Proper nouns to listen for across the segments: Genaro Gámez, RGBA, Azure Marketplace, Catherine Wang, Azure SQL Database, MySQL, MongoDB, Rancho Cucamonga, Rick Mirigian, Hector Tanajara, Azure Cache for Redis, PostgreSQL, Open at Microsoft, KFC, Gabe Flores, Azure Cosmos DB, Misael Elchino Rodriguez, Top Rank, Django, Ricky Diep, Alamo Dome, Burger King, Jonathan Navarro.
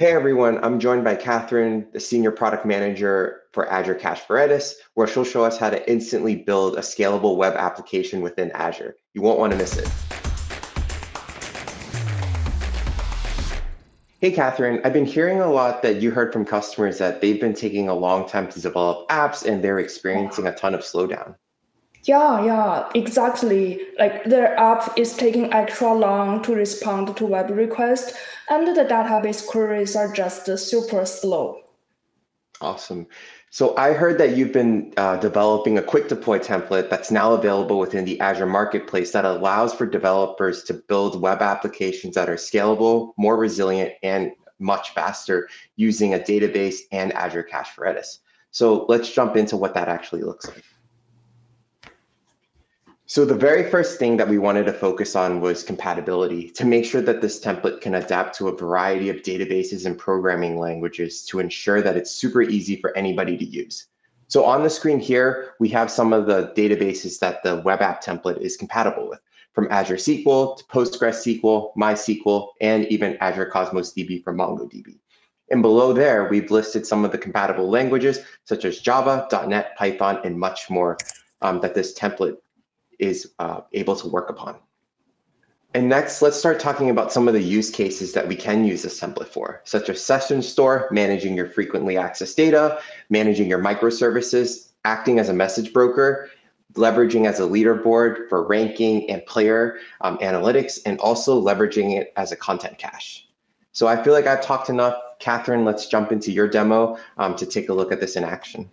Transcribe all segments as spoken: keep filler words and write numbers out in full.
Hey everyone, I'm joined by Catherine, the Senior Product Manager for Azure Cache for Redis, where she'll show us how to instantly build a scalable web application within Azure. You won't want to miss it. Hey Catherine, I've been hearing a lot that you heard from customers that they've been taking a long time to develop apps and they're experiencing a ton of slowdown. Yeah, yeah, exactly. Like their app is taking extra long to respond to web requests, and the database queries are just super slow. Awesome. So I heard that you've been uh, developing a quick deploy template that's now available within the Azure Marketplace that allows for developers to build web applications that are scalable, more resilient, and much faster using a database and Azure Cache for Redis. So let's jump into what that actually looks like. So the very first thing that we wanted to focus on was compatibility, to make sure that this template can adapt to a variety of databases and programming languages to ensure that it's super easy for anybody to use. So on the screen here, we have some of the databases that the web app template is compatible with, from Azure S Q L to PostgreSQL, MySQL, and even Azure Cosmos D B for MongoDB. And below there, we've listed some of the compatible languages, such as Java, dot net, Python, and much more um, that this template is uh, able to work upon. And next, let's start talking about some of the use cases that we can use this template for, such as session store, managing your frequently accessed data, managing your microservices, acting as a message broker, leveraging as a leaderboard for ranking and player um, analytics, and also leveraging it as a content cache. So I feel like I've talked enough. Catherine, let's jump into your demo um, to take a look at this in action.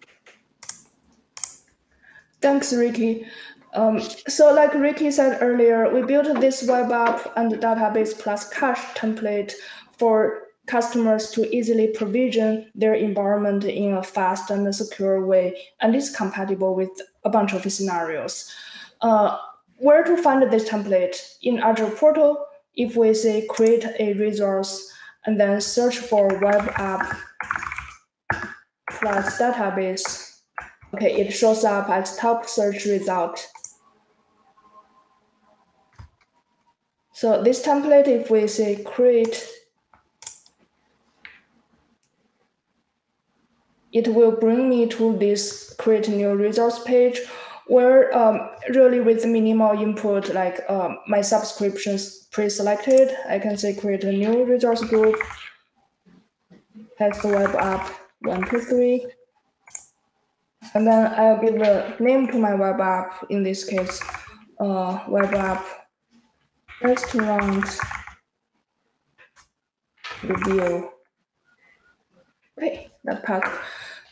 Thanks, Ricky. Um, so like Ricky said earlier, we built this web app and database plus cache template for customers to easily provision their environment in a fast and secure way, and it's compatible with a bunch of scenarios. Uh, where to find this template? In Azure portal, if we say create a resource and then search for web app plus database, okay, it shows up as top search result. So this template, if we say create, it will bring me to this create new resource page where um, really with minimal input, like um, my subscriptions pre-selected, I can say create a new resource group, has the web app one, two, three. And then I'll give the name to my web app, in this case, uh, web app restaurant review. Okay, that part.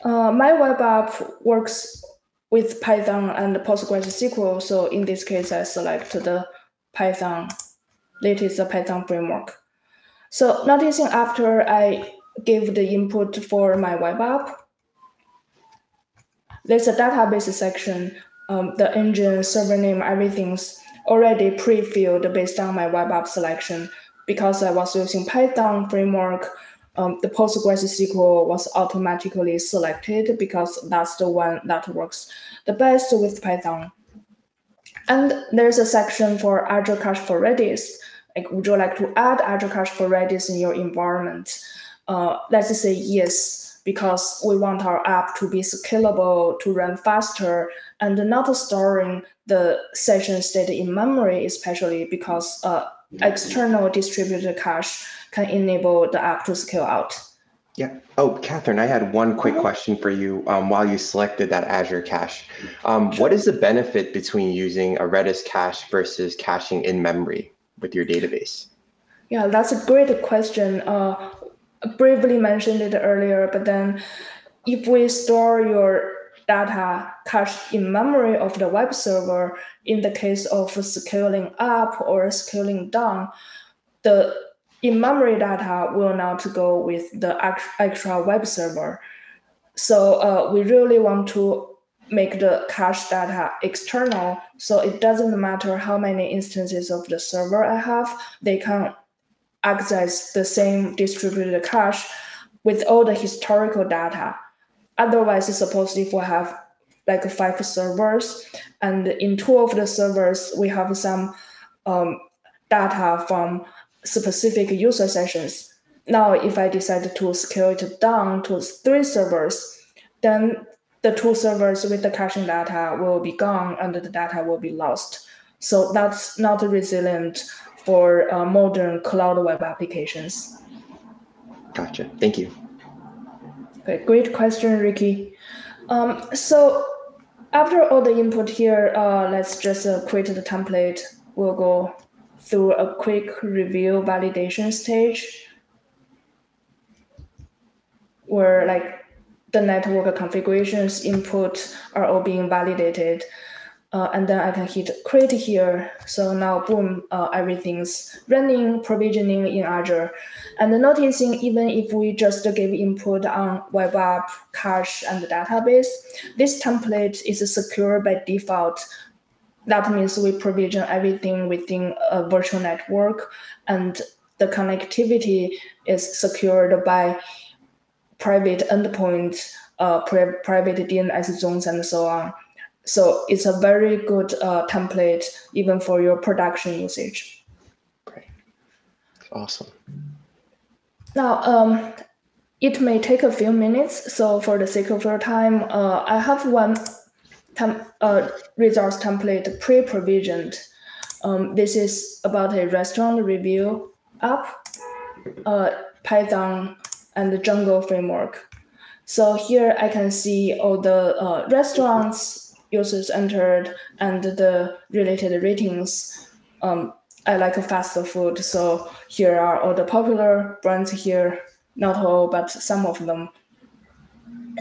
Uh, my web app works with Python and PostgreSQL. So in this case, I select the Python, latest Python framework. So noticing after I gave the input for my web app, there's a database section, um, the engine, server name, everything's already pre-filled based on my web app selection. Because I was using Python framework, um, the PostgreSQL was automatically selected because that's the one that works the best with Python. And there's a section for Azure Cache for Redis. Like, would you like to add Azure Cache for Redis in your environment? Uh, let's say yes, because we want our app to be scalable, to run faster, and not storing the session state in memory, especially because uh, external distributed cache can enable the app to scale out. Yeah. Oh, Catherine, I had one quick question for you um, while you selected that Azure cache. Um, sure. What is the benefit between using a Redis cache versus caching in memory with your database? Yeah, that's a great question. Uh, briefly mentioned it earlier, but then if we store your data cached in memory of the web server, in the case of scaling up or scaling down, the in-memory data will not go with the actual web server. So uh, we really want to make the cache data external, so it doesn't matter how many instances of the server I have, they can access the same distributed cache with all the historical data. Otherwise, suppose if we have like five servers, and in two of the servers, we have some um, data from specific user sessions. Now, if I decide to scale it down to three servers, then the two servers with the caching data will be gone and the data will be lost. So that's not resilient for uh, modern cloud web applications. Gotcha. Thank you. Okay, great question, Ricky. Um, so after all the input here, uh, let's just uh, create the template. We'll go through a quick review validation stage where like the network configurations input are all being validated. Uh, and then I can hit create here. So now, boom, uh, everything's running, provisioning in Azure. And noticing even if we just give input on web app, cache, and database, this template is secure by default. That means we provision everything within a virtual network, and the connectivity is secured by private endpoint, uh, pri private D N S zones, and so on. So it's a very good uh, template, even for your production usage. Great. Awesome. Now, um, it may take a few minutes. So for the sake of your time, uh, I have one tem uh, resource template pre-provisioned. Um, this is about a restaurant review app, uh, Python and the Django framework. So here I can see all the uh, restaurants, users entered, and the related ratings. Um, I like fast food, so here are all the popular brands here. Not all, but some of them.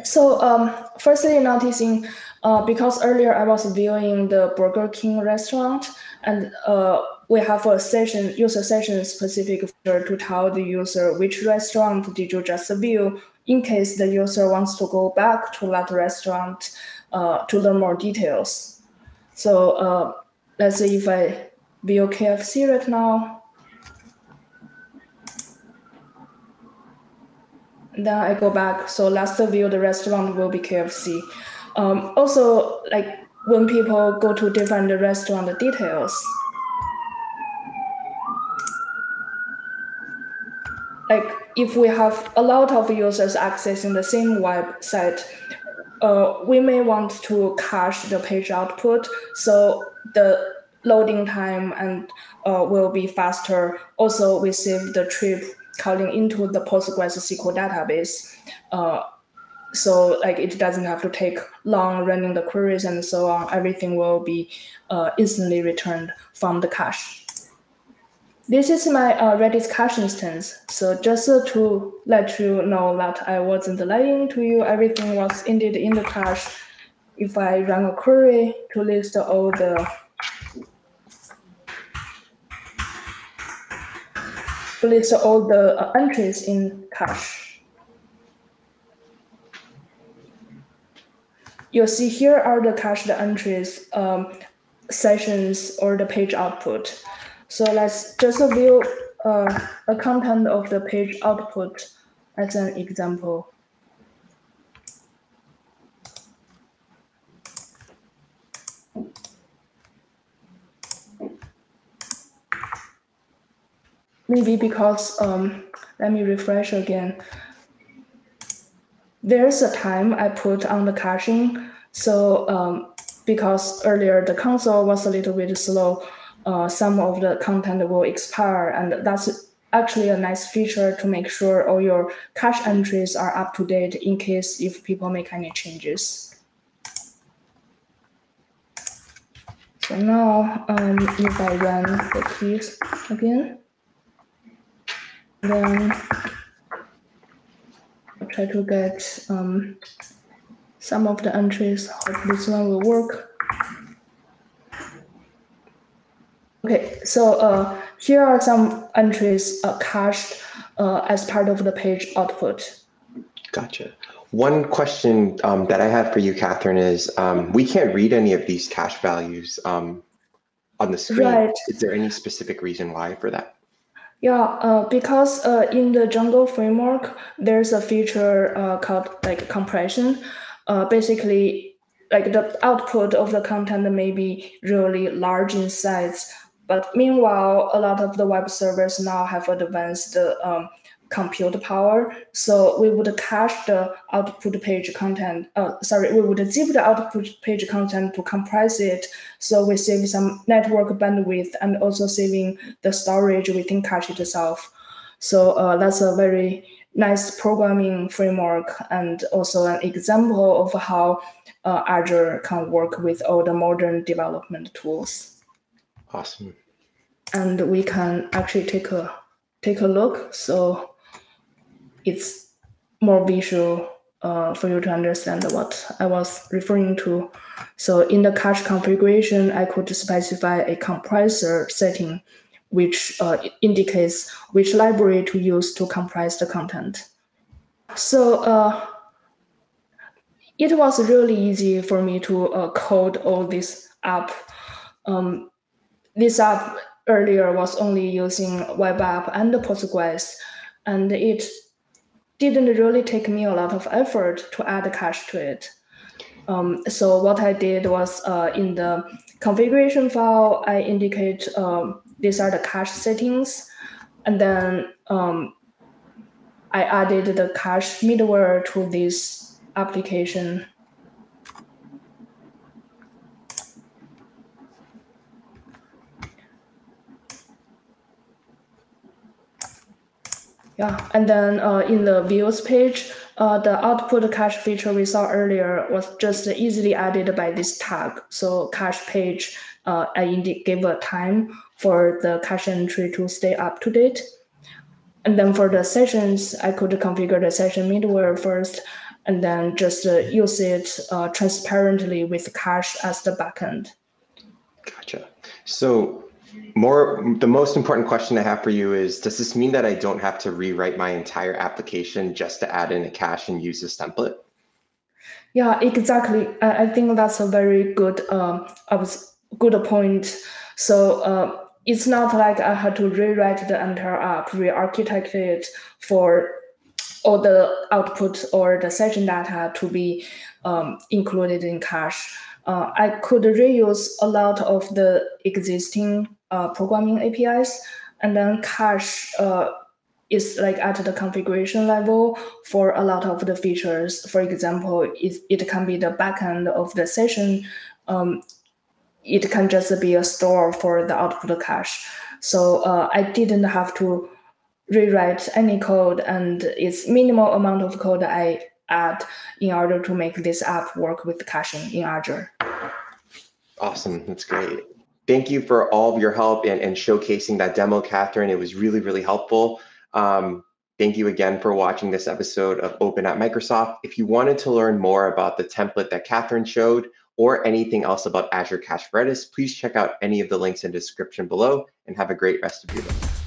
So um, firstly, noticing, uh, because earlier I was viewing the Burger King restaurant, and uh, we have a session, user session specific feature to tell the user which restaurant did you just view, in case the user wants to go back to that restaurant uh, to learn more details. So uh, let's say if I view K F C right now, then I go back. So last view, the restaurant will be K F C. Um, also, like when people go to different restaurant details, like if we have a lot of users accessing the same website, uh, we may want to cache the page output, so the loading time and uh, will be faster. Also, we save the trip calling into the PostgreSQL database, uh, so like it doesn't have to take long running the queries and so on. Everything will be uh, instantly returned from the cache. This is my uh, Redis cache instance. So just uh, to let you know that I wasn't lying to you, everything was indeed in the cache. If I run a query to list all the to list all the uh, entries in cache, you'll see here are the cached entries, um, sessions, or the page output. So let's just view uh, the content of the page output as an example. Maybe because, um, let me refresh again. There's a time I put on the caching. So um, because earlier the console was a little bit slow, Uh, some of the content will expire, and that's actually a nice feature to make sure all your cache entries are up to date in case if people make any changes. So now, um, if I run the keys again, then I'll try to get um, some of the entries. Hope this one will work. Okay, so uh, here are some entries uh, cached uh, as part of the page output. Gotcha. One question um, that I have for you, Catherine, is um, we can't read any of these cache values um, on the screen. Right. Is there any specific reason why for that? Yeah, uh, because uh, in the Django framework, there's a feature uh, called like compression. Uh, basically, like the output of the content may be really large in size. But meanwhile, a lot of the web servers now have advanced um, compute power. So we would cache the output page content. Uh, sorry, we would zip the output page content to compress it. So we save some network bandwidth and also saving the storage within cache itself. So uh, that's a very nice programming framework and also an example of how uh, Azure can work with all the modern development tools. Awesome. And we can actually take a take a look. So it's more visual uh, for you to understand what I was referring to. So in the cache configuration, I could specify a compressor setting, which uh, indicates which library to use to compress the content. So uh, it was really easy for me to uh, code all this app. Um, this app earlier was only using web app and the Postgres, and it didn't really take me a lot of effort to add a cache to it. Um, so what I did was uh, in the configuration file, I indicate um, these are the cache settings, and then um, I added the cache middleware to this application. Yeah, and then uh, in the views page, uh, the output cache feature we saw earlier was just easily added by this tag. So cache page, uh, I indeed gave a time for the cache entry to stay up to date. And then for the sessions, I could configure the session middleware first, and then just uh, use it uh, transparently with cache as the backend. Gotcha. So more, the most important question I have for you is, does this mean that I don't have to rewrite my entire application just to add in a cache and use this template? Yeah, exactly. I think that's a very good, um, I was good point. So uh, it's not like I had to rewrite the entire app, re-architect it for all the output or the session data to be um, included in cache. Uh, I could reuse a lot of the existing uh, programming A P Is, and then cache uh, is like at the configuration level for a lot of the features. For example, it, it can be the backend of the session. Um, it can just be a store for the output cache. So uh, I didn't have to rewrite any code, and it's minimal amount of code I add in order to make this app work with caching in Azure. Awesome, that's great. Thank you for all of your help and, and showcasing that demo, Catherine. It was really, really helpful. Um, thank you again for watching this episode of Open at Microsoft. If you wanted to learn more about the template that Catherine showed or anything else about Azure Cache for Redis, please check out any of the links in the description below, and have a great rest of your day.